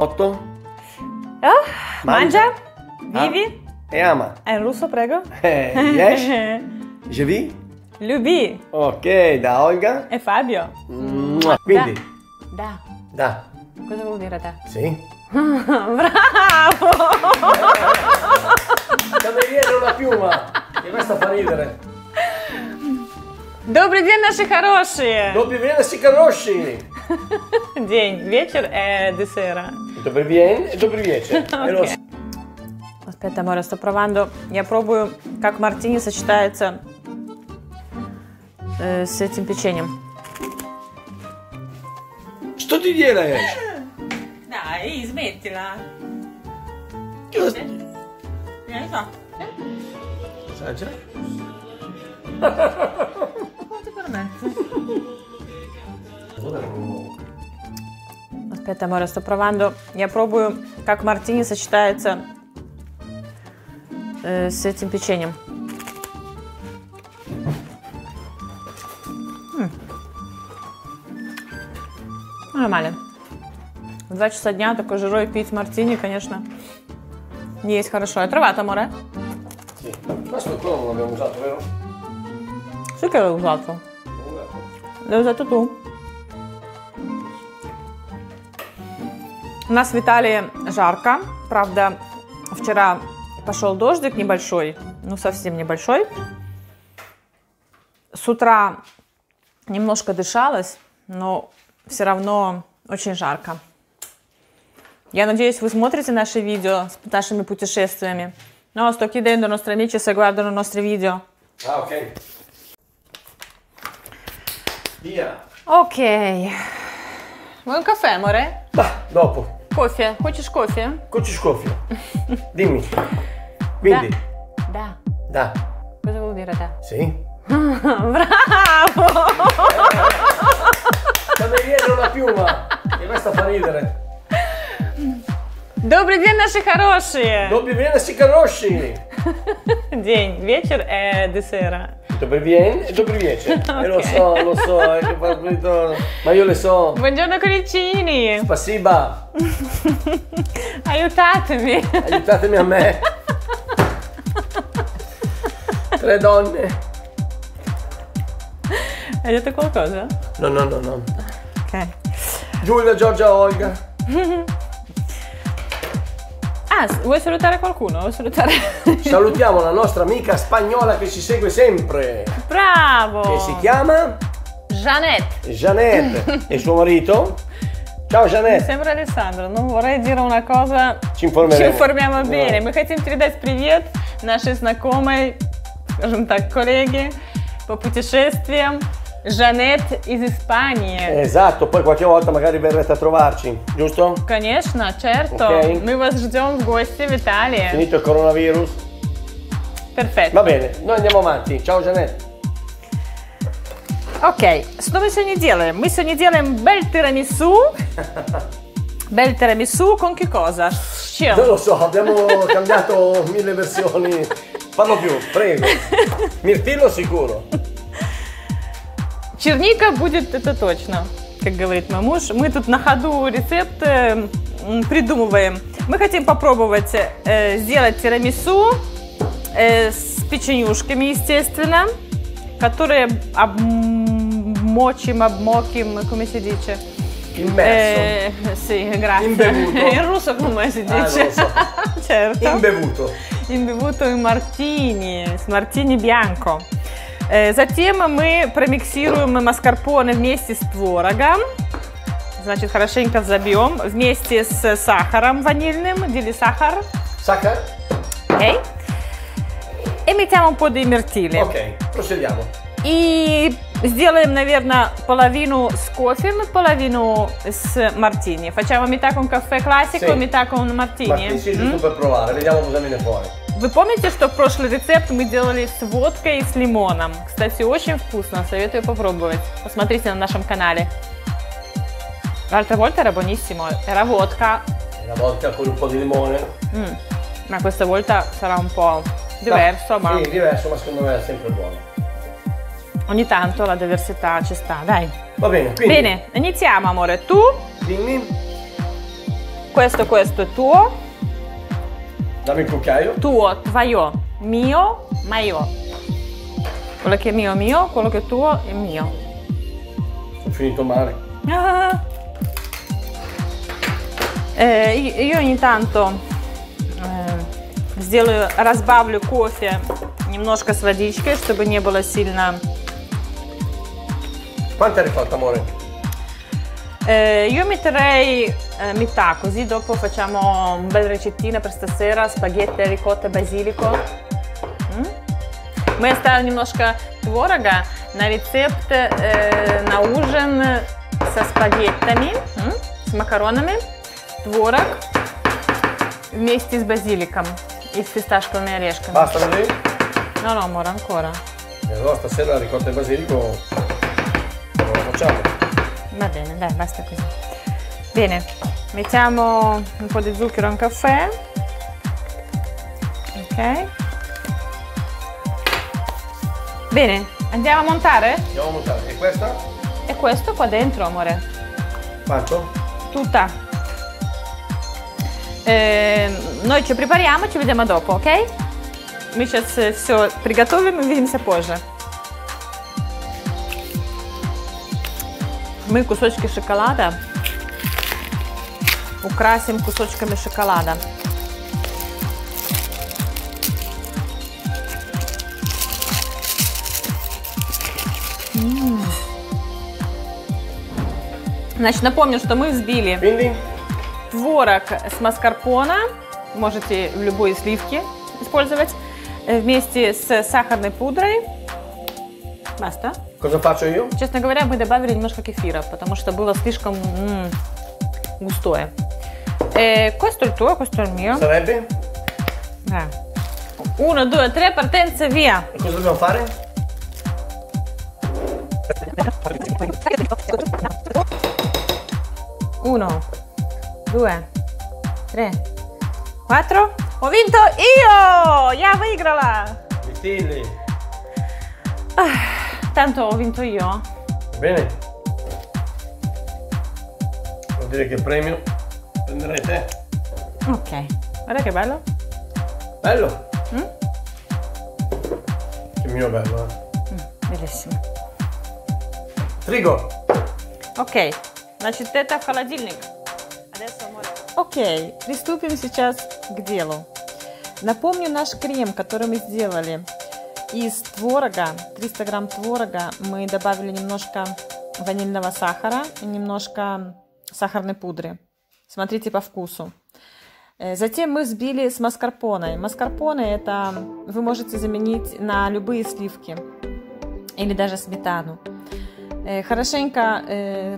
8. Mangia, vivi e ama. È in russo, prego. Yes. Jevi. Lubi. Ok, da Olga e Fabio. Mua. Quindi. Da. Cosa vuol dire da? Sì. Bravo! Cameriere una piuma! E questo fa ridere. Добрый день, наши хорошие! Добрый день, наши хорошие! День, вечер e di sera. Добрый день e добрый вечер. Okay. Aspetta, amore, sto provando. Я пробую, как мартини сочетается с этим печеньем. Что ты делаешь? Dai, smettila! Vieni qua! Assaggia! Quanto per me? Aspetta, amore, sto provando. Я пробую, как мартини сочетается с этим печеньем. Нормально. В 2 часа дня такой жирой пить мартини, конечно, не есть хорошо. Hai trovato, amore? Sì. Questo qua non l'abbiamo usato, vero? Sì che l'ho usato. L'hai usato tu? У нас в Италии жарко. Правда, вчера пошел дождик небольшой, ну совсем небольшой. С утра немножко дышалось, но все равно очень жарко. Я надеюсь, вы смотрите наши видео с нашими путешествиями. No, sto chiedendo ai nostri amici se guardano i nostri video. Ah, ok. Via. Ok. Vuoi un caffè, amore? Bah, dopo. Coffee. Хочешь кофе? Хочешь кофе? Dimmi. Quindi. Da. Cosa vuol dire da? Sì. Bravo! Cameriere una piuma. E questa fa ridere. Добрый день, наши хорошие! Добрый день, наши хорошие! День, вечер e di sera. Добрый день e добрый вечер. Okay. Lo so, ma io le so. Buongiorno cuoricini! Спасибо! Aiutatemi! Aiutatemi a me! 3 donne! Hai detto qualcosa? No. Ok. Giulia, Giorgia, Olga! Ah, vuoi salutare qualcuno? Salutiamo la nostra amica spagnola che ci segue sempre. Bravo! Che si chiama? Jeanette. E suo marito? Ciao, Jeanette. Mi sembra Alessandro, non vorrei dire una cosa. Ci informiamo bene. Мы хотим передать привет нашей знакомой, скажем так, коллеге по путешествиям. Jeanette из Испании. Esatto, poi qualche volta magari verrete a trovarci, giusto? Конечно, certo. Okay. Мы вас ждем в гости в Италии. Finito il coronavirus? Perfetto. Va bene, noi andiamo avanti. Ciao Jeanette. Ok, что мы сегодня делаем? Мы сегодня делаем bel tiramisù con che cosa? С чем? Non lo so, abbiamo cambiato 1000 versioni. Fallo più, prego. Mirtillo sicuro. Черника будет, это точно, как говорит мой муж. Мы тут на ходу рецепт придумываем. Мы хотим попробовать сделать тирамису с печенюшками, естественно, которые обмоким, come si dice? Immerso. Sì, grazie. Imbevuto. In russo come si dice? Certo. Imbevuto in martini, с мартини bianco. Затем мы промиксируем маскарпоне вместе с творогом, значит, хорошенько взобьем, вместе с сахаром ванильным, дели сахар. Сахар. Окей. И mettiamo un po' di mirtilli. Окей, procediamo. И сделаем, наверное, половину с кофе, половину с мартини. Facciamo metà con caffè classico, metà con martini. Sì, giusto per provare, vediamo cosa viene fuori. Вы помните, что в прошлый рецепт мы делали с водкой и с лимоном? Кстати, очень вкусно, советую попробовать. Посмотрите на нашем канале. L'altra volta era buonissimo, era vodka. Era vodka con un po' di limone. Ma questa volta sarà un po' diverso, ma... Sì, diverso, ma secondo me è sempre buono. Ogni tanto la diversità ci sta, dai. Va bene, quindi... Bene, iniziamo, amore. Tu... Dimmi. Questo è tuo. Dammi il cucchiaio. Tuo, tvaio. Mio, maio. Quello che è mio, quello che è tuo è mio. Ho finito male. Ah. Io ogni tanto разбавлю кофе немножко с водичкой, чтобы не было сильно. Quanto hai rifatto, amore? Io metterei metà, così dopo facciamo un bel recettino per stasera, spaghetti, ricotta e basilico. Мы оставили немножко творога на рецепт на ужин со спагеттами, с макаронами, творог вместе с базиликом и с фисташковыми орешками. Basta così? No, no, amore, ancora. E allora stasera ricotta e basilico. Va bene, dai, basta così. Bene, mettiamo un po' di zucchero a un caffè. Ok. Bene, andiamo a montare? Andiamo a montare. E questa? E questo qua dentro, amore. Quanto? Tutta. Noi ci prepariamo, ci vediamo dopo, ok? Мы сейчас все приготовим и увидимся позже. Мы кусочки шоколада украсим кусочками шоколада. Значит, напомню, что мы взбили творог с маскарпоне, можете в любой сливке использовать, вместе с сахарной пудрой. Basta. Cosa faccio io? Честно говоря, мы добавили немножко кефира, потому что было слишком густое. Questo è il tuo, questo è il mio. Sarebbe? Uno, due, tre, partenza, via. E cosa dobbiamo fare? Uno, due, tre, quattro. Ho vinto io! Я выиграла! Vitilli. Tanto ho vinto io. Bene. Vuol dire che premio prenderete. Ok. Guarda che bello. Bello. Che mio bello. Bellissimo. Frigo. Ok. Значит, это холодильник. Окей. Приступим сейчас к делу. Напомню наш крем, который мы сделали. Из творога, 300 грамм творога, мы добавили немножко ванильного сахара и немножко сахарной пудры. Смотрите по вкусу. Затем мы взбили с маскарпоне. Маскарпоне это вы можете заменить на любые сливки или даже сметану. Хорошенько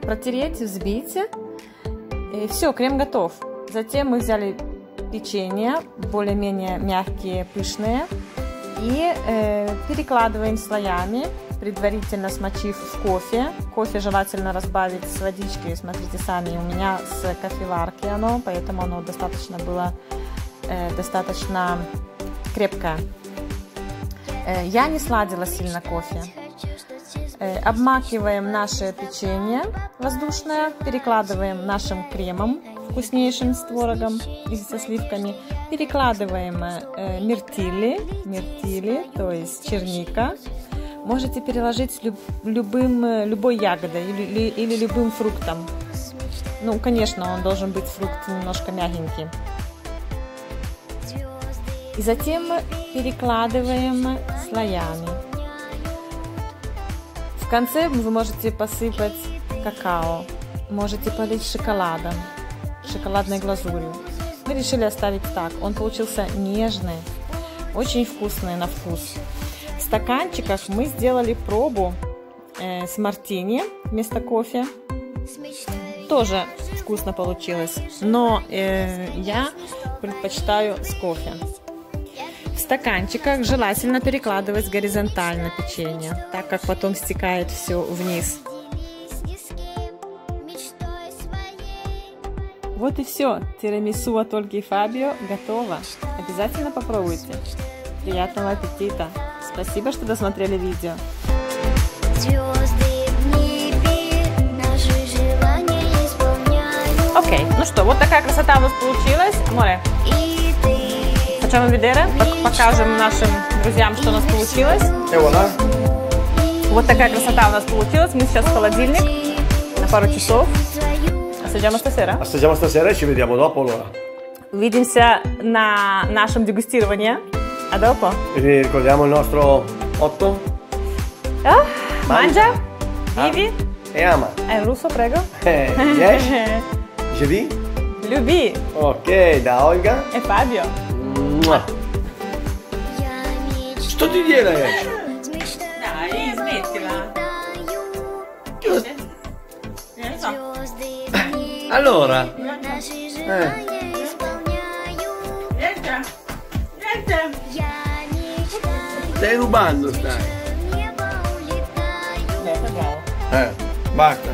протереть, взбить. И все, крем готов. Затем мы взяли печенье, более-менее мягкие, пышные. И перекладываем слоями, предварительно смочив в кофе. Кофе желательно разбавить с водичкой. Смотрите сами, у меня с кофеварки оно, поэтому оно достаточно было достаточно крепкое. Я не сладила сильно кофе. Обмакиваем наше печенье воздушное, перекладываем нашим кремом вкуснейшим с творогом и со сливками. Перекладываем миртили, то есть черника. Можете переложить любой ягодой или любым фруктом. Ну, конечно, он должен быть фрукт немножко мягенький. И затем перекладываем слоями. В конце вы можете посыпать какао, можете полить шоколадом, шоколадной глазурью. Мы решили оставить так. Он получился нежный, очень вкусный на вкус. В стаканчиках мы сделали пробу с мартини вместо кофе. Тоже вкусно получилось, но я предпочитаю с кофе. В стаканчиках желательно перекладывать горизонтально печенье, так как потом стекает все вниз. Вот и все. Тирамису от Ольги и Фабио готово. Обязательно попробуйте. Приятного аппетита. Спасибо, что досмотрели видео. Окей. Ну что, вот такая красота у нас получилась. Море, facciamo vedere, покажем нашим друзьям, что у нас получилось. Вот такая красота у нас получилась. Мы сейчас в холодильник на пару часов. Assaggiamo stasera? Assaggiamo stasera e ci vediamo dopo allora. Увидимся на нашем дегустировании. А dopo? Ricordiamo il nostro motto? Mangia, vivi e ama. È in russo, prego. Yes. Je vis. Люби. Ok, da Olga e Fabio. Mua. Что ты делаешь? Dai, smettila. Non so. Allora, Niente, niente. Stai rubando, stai. Basta.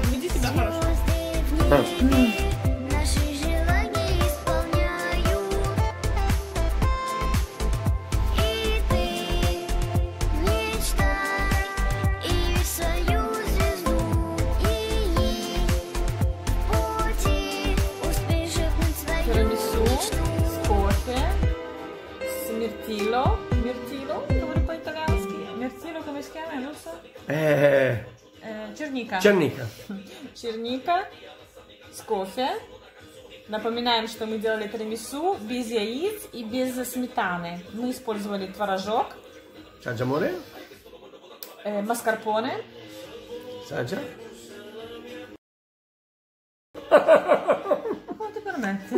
Mirtilo, come un po' italiano. Mirtilo come si chiama? Non so. Черника. Черника. Черника. С кофе. Напоминаем, что мы делали тирамису без яиц и без сметаны. Мы использовали творожок. Саджа море. Маскарпоне. Саджа. Come ti permetti?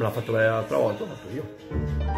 Me l'ha fatto lei l'altra volta, l'ho fatto io.